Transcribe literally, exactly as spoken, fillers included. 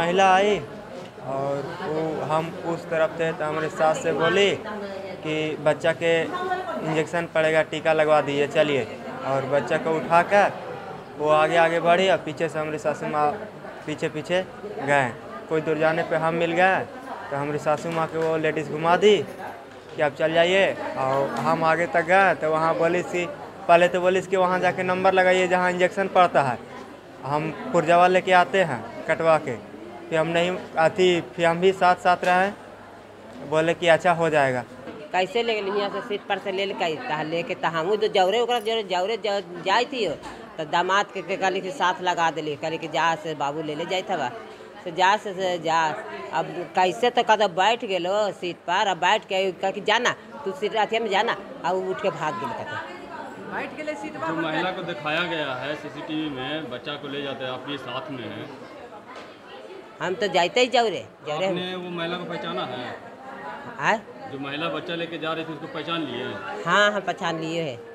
महिला आई और वो हम उस तरफ थे तो हमारे सास से बोली कि बच्चा के इंजेक्शन पड़ेगा, टीका लगवा दीजिए चलिए। और बच्चा को उठा कर वो आगे आगे बढ़ी और पीछे से हमारी सासू माँ पीछे पीछे गए। कोई दूर जाने पे हम मिल गए तो हमारी सासू माँ के वो लेडीज़ घुमा दी कि आप चल जाइए। और हम आगे तक गए तो वहाँ बोली सी पहले तो बोली कि वहाँ जाके नंबर लगाइए जहाँ इंजेक्शन पड़ता है, हम पुरजवा लेके आते हैं कटवा के। फिर हम नहीं आती, फिर हम भी साथ साथ रहें, बोले कि अच्छा हो जाएगा। कैसे ले गए यहाँ से सीट पर से ले लेकर लेके तहूँ जो जौरे जौरे जौरे जाए थी तो दामाद के कहली कि साथ लगा दिली, कहली कि जा से बाबू ले ले जाए था से जा से, से जा। अब कैसे तो कद बैठ गलो सीट पर, अब बैठ के कह कि जाना तू सीट अथिया में जाना और उठ के भाग गई। कहते बैठ के लिए सीट पर महिला को दिखाया गया है सीसीटीवी में, बच्चा को ले जाते हैं, आप भी साथ में हैं। हम तो जाते ही जौरे जौरे हमने वो महिला को पहचाना है, है? जो महिला बच्चा लेके जा रही थी उसको पहचान लिए? हाँ हाँ पहचान लिए है।